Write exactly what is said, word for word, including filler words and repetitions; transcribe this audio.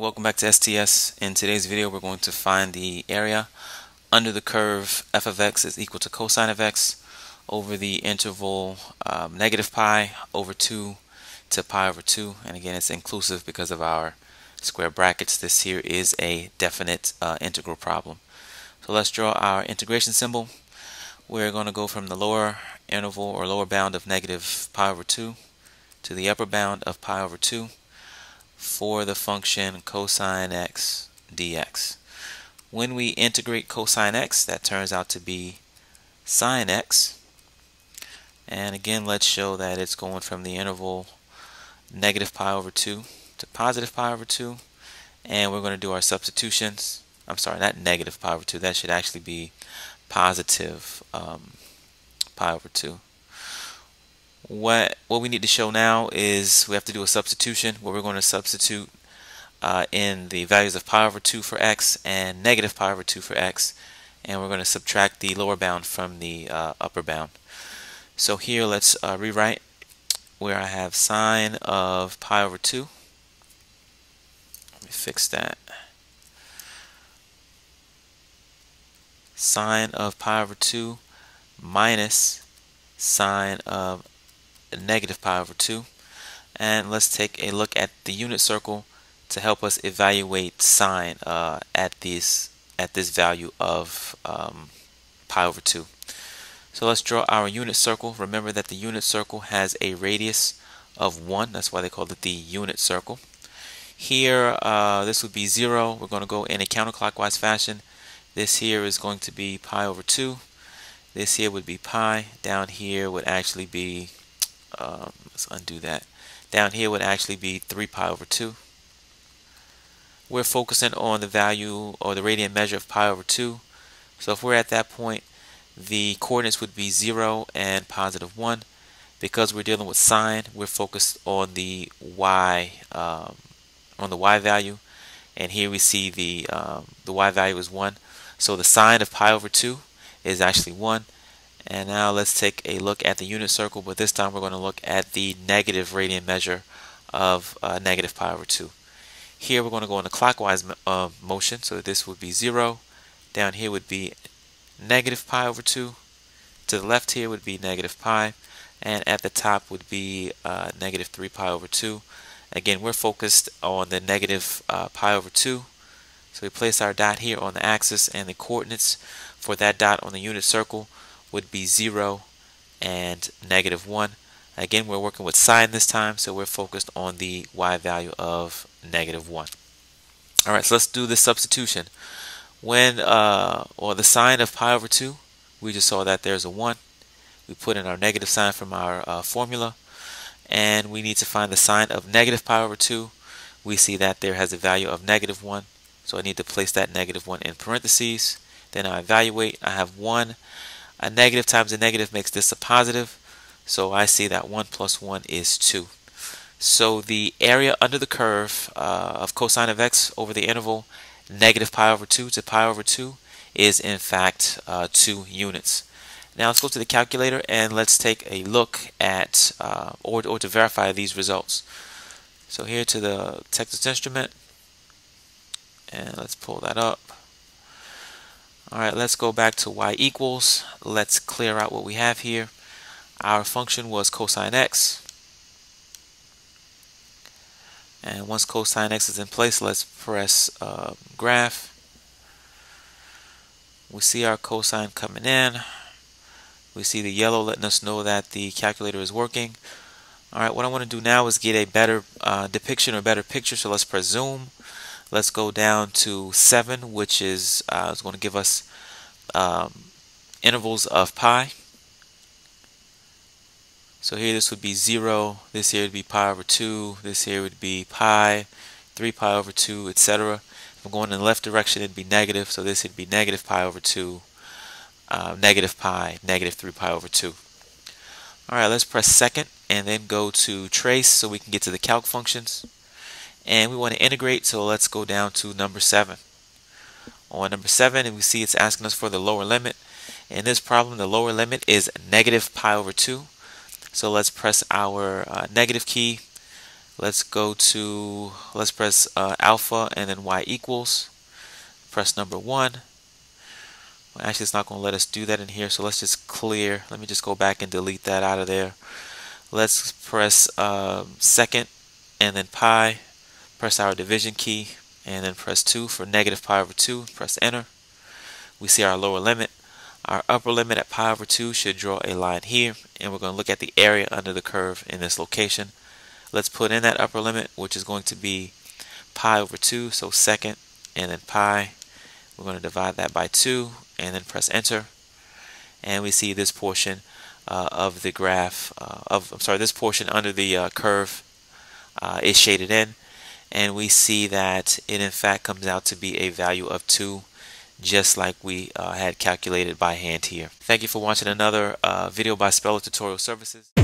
Welcome back to S T S. In today's video we're going to find the area under the curve f of x is equal to cosine of x over the interval um, negative pi over two to pi over two, and again it's inclusive because of our square brackets. This here is a definite uh, integral problem. So let's draw our integration symbol. We're going to go from the lower interval or lower bound of negative pi over two to the upper bound of pi over two for the function cosine x dx. When we integrate cosine x, that turns out to be sine x, and again let's show that it's going from the interval negative pi over two to positive pi over two, and we're going to do our substitutions. I'm sorry, not negative pi over two, that should actually be positive um, pi over two. What, what we need to show now is we have to do a substitution where we're going to substitute uh, in the values of pi over two for x and negative pi over two for x, and we're going to subtract the lower bound from the uh, upper bound. So here let's uh, rewrite where I have sine of pi over two. Let me fix that. Sine of pi over two minus sine of negative pi over two, and let's take a look at the unit circle to help us evaluate sine uh, at these at this value of um, pi over two. So let's draw our unit circle. Remember that the unit circle has a radius of one, that's why they called it the unit circle. Here uh, this would be zero. We're going to go in a counterclockwise fashion. This here is going to be pi over two, this here would be pi, down here would actually be Um, let's undo that. Down here would actually be three pi over two. We're focusing on the value or the radian measure of pi over two. So if we're at that point, the coordinates would be zero and positive one. Because we're dealing with sine, we're focused on the y um, on the y value, and here we see the um, the y value is one. So the sine of pi over two is actually one. And now let's take a look at the unit circle, but this time we're going to look at the negative radian measure of uh, negative pi over two. Here we're going to go in a clockwise uh, motion, so this would be zero, down here would be negative pi over two, to the left here would be negative pi, and at the top would be uh, negative three pi over two. Again, we're focused on the negative uh, pi over two, so we place our dot here on the axis, and the coordinates for that dot on the unit circle would be zero and negative one. Again, we're working with sine this time, so we're focused on the y value of negative one. Alright, so let's do the substitution. When, uh, or the sine of pi over two, we just saw that there's a one. We put in our negative sign from our uh, formula, and we need to find the sine of negative pi over two. We see that there has a value of negative one, so I need to place that negative one in parentheses. Then I evaluate, I have one. A negative times a negative makes this a positive, so I see that one plus one is two. So the area under the curve uh, of cosine of x over the interval negative pi over two to pi over two is in fact uh, two units. Now let's go to the calculator and let's take a look at uh, or, or to verify these results. So here to the Texas Instrument, and let's pull that up. Alright, let's go back to y equals. Let's clear out what we have here. Our function was cosine x. And once cosine x is in place, let's press uh, graph. We see our cosine coming in. We see the yellow letting us know that the calculator is working. Alright, what I want to do now is get a better uh, depiction or better picture, so let's press zoom. Let's go down to seven, which is, uh, is going to give us um, intervals of pi. So here this would be zero, this here would be pi over two, this here would be pi, three pi over two, et cetera. If I'm going in the left direction, it'd be negative, so this would be negative pi over two, uh, negative pi, negative three pi over two. Alright, let's press second and then go to trace so we can get to the calc functions. And we want to integrate, so let's go down to number seven. On number seven, and we see it's asking us for the lower limit. In this problem, the lower limit is negative pi over two. So let's press our uh, negative key. Let's go to, let's press uh, alpha and then y equals. Press number one. Well, actually, it's not going to let us do that in here, so let's just clear. Let me just go back and delete that out of there. Let's press um, second and then pi. Press our division key and then press two for negative pi over two. Press enter. We see our lower limit. Our upper limit at pi over two should draw a line here, and we're going to look at the area under the curve in this location. Let's put in that upper limit, which is going to be pi over two, so second and then pi. We're going to divide that by two and then press enter, and we see this portion uh, of the graph uh, of I'm sorry this portion under the uh, curve uh, is shaded in, and we see that it in fact comes out to be a value of two, just like we uh, had calculated by hand here. Thank you for watching another uh, video by Speller Tutorial Services.